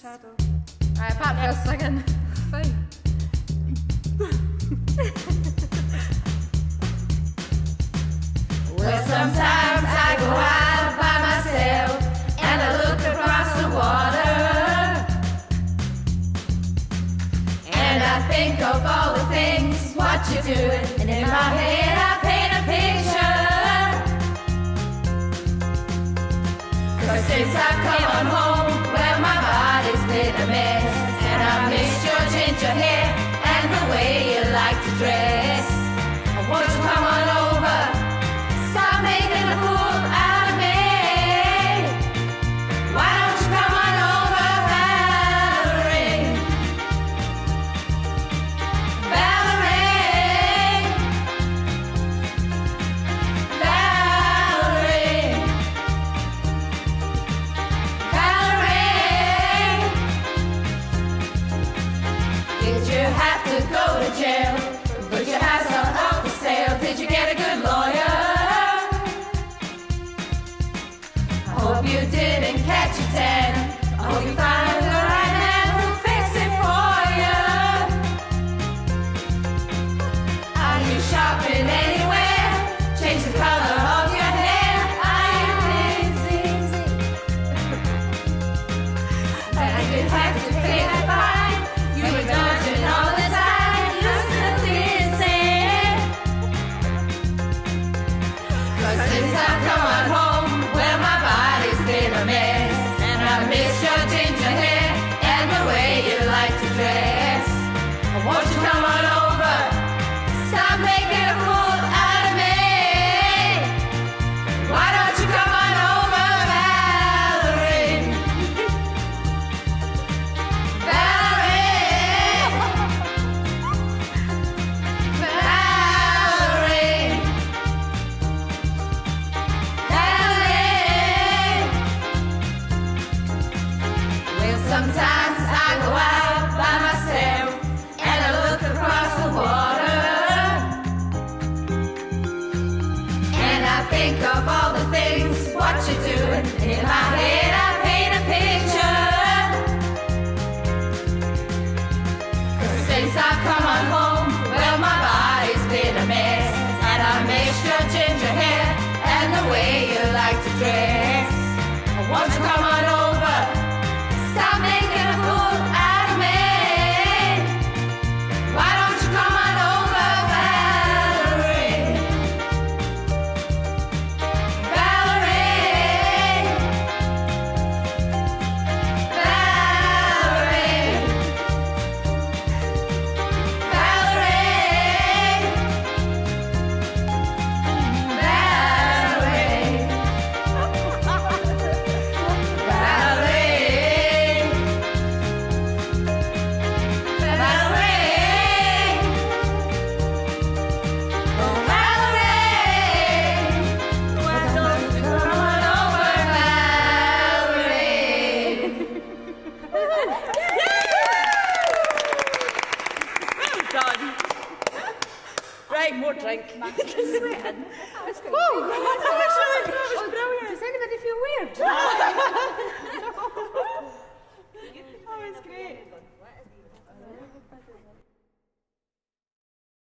Shadow. Alright, pop for a second. Fine. Well, sometimes I go out by myself and I look across the water and I think of all the things what you're doing, and in my head I paint a picture. Cause since I've come on home, well, my body's been a mess, and I miss your ginger hair and the way you like to dress. I want you to come on over, stop making a fool out of me. Why don't you come on over, Valerie? Valerie, Valerie, Valerie. Did you have to go to jail, put your house on up for sale? Did you get a good lawyer? I hope you didn't catch a tan. I hope you find the right man who'll fix it for you. Are you shopping anywhere? Change the color of your hair. Are you busy? And you have to pay the fine. You were dodging all the time. You're still busy. Cause since I've come on home, miss your ginger hair and the way you like to dress. Won't you come on over? Stop making a fool out of me. Why don't you come on over, Valerie? Valerie, Valerie, Valerie. Sometimes I go out by myself and I look across the water and I think of all the things what you're doing, and in my head I paint a picture. Cause since I've come on home, well, my body's been a mess, and I miss your ginger hair and the way you like to dress. Won't you come on over? Stop making a fool out of me. Why don't you come on over, Valerie? Valerie, Valerie, Valerie, Valerie, Valerie. Right, more drink. Sweating. That's good. Whoa! That was brilliant. Does anybody feel weird? That was great.